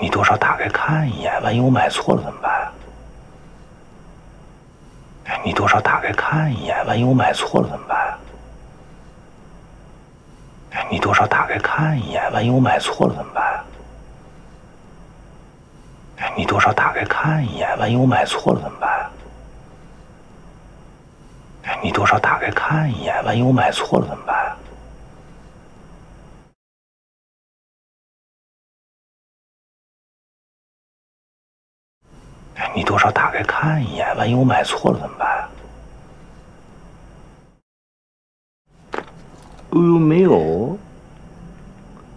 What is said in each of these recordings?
你多少打开看一眼，万一我买错了怎么办？哎，你多少打开看一眼，万一我买错了怎么办？哎，你多少打开看一眼，万一我买错了怎么办？哎，你多少打开看一眼，万一我买错了怎么办？哎，你多少打开看一眼，万一我买错了怎么办？ 你多少打开看一眼，万一我买错了怎么办？没有。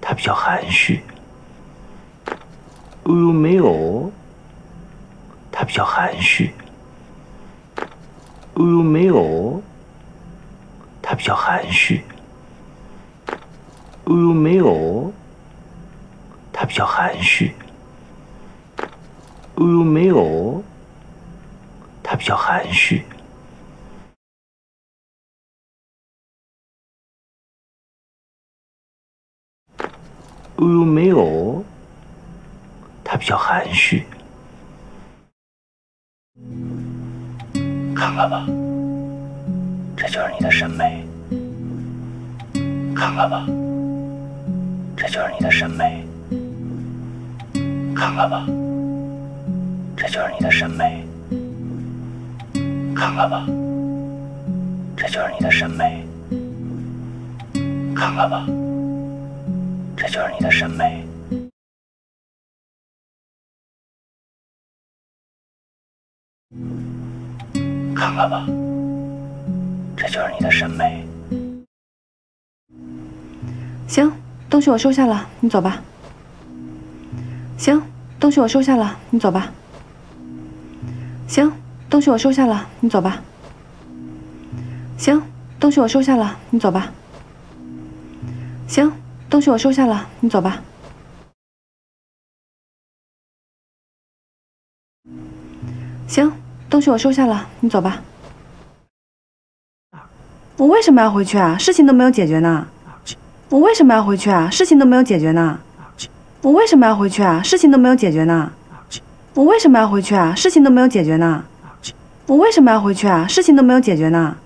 他比较含蓄。没有。他比较含蓄。没有。他比较含蓄。没有。他比较含蓄。 没有，他比较含蓄。没有，他比较含蓄。看看吧，这就是你的审美。看看吧，这就是你的审美。看看吧。 这就是你的审美，看看吧。这就是你的审美，看看吧。这就是你的审美。看看吧。这就是你的审美。行，东西我收下了，你走吧。行，东西我收下了，你走吧。 行，东西我收下了，你走吧。行，东西我收下了，你走吧。行，东西我收下了，你走吧。行，东西我收下了，你走吧。我为什么要回去啊？事情都没有解决呢。我为什么要回去啊？事情都没有解决呢。我为什么要回去啊？事情都没有解决呢。 我为什么要回去啊？事情都没有解决呢。我为什么要回去啊？事情都没有解决呢。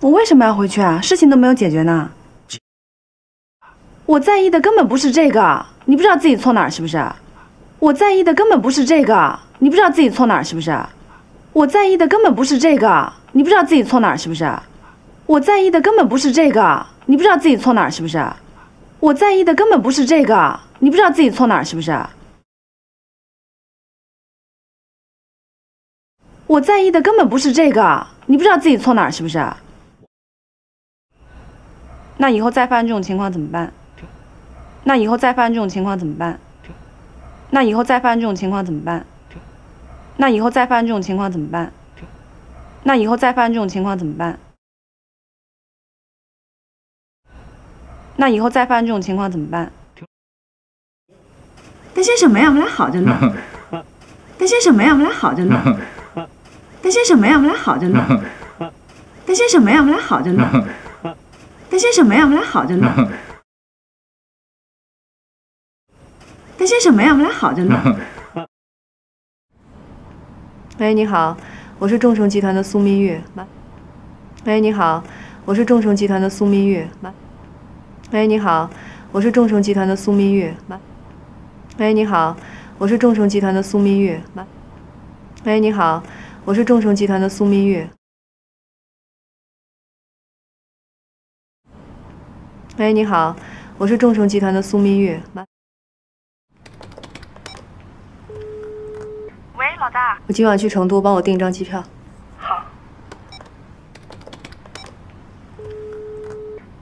我为什么要回去啊？事情都没有解决呢。我在意的根本不是这个，你不知道自己错哪儿是不是？我在意的根本不是这个，你不知道自己错哪儿是不是？我在意的根本不是这个，你不知道自己错哪儿是不是？我在意的根本不是这个，你不知道自己错哪儿是不是？我在意的根本不是这个。 你不知道自己错哪儿是不是？我在意的根本不是这个，你不知道自己错哪儿是不是？那以后再发生这种情况怎么办？那以后再发生这种情况怎么办？那以后再发生这种情况怎么办？那以后再发生这种情况怎么办？那以后再发生这种情况怎么办？那以后再发生这种情况怎么办？ 担心什么呀？我们俩好着呢。担心什么呀？我们俩好着呢。担心什么呀？我们俩好着呢。担心什么呀？我们俩好着呢。担心什么呀？我们俩好着呢。担心什么呀？我们俩好着呢。喂，你好，我是众诚集团的苏明玉。喂，你好，我是众诚集团的苏明玉。喂，你好，我是众诚集团的苏明玉。 喂，你好，我是众诚集团的苏明玉。喂，你好，我是众诚集团的苏明玉。喂，你好，我是众诚集团的苏明玉。喂，老大，我今晚去成都，帮我订一张机票。好。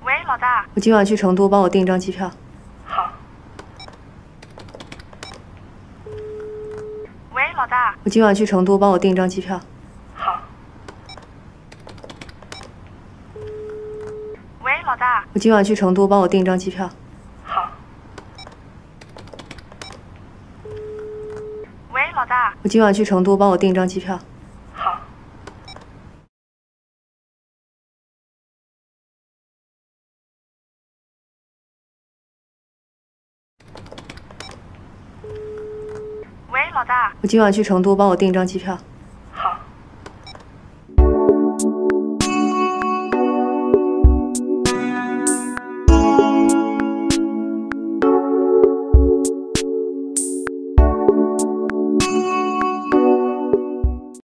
喂，老大，我今晚去成都，帮我订一张机票。 老大，我今晚去成都，帮我订一张机票。好。喂，老大，我今晚去成都，帮我订一张机票。好。喂，老大，我今晚去成都，帮我订一张机票。好。喂，老大，我今晚去成都，帮我订一张机票。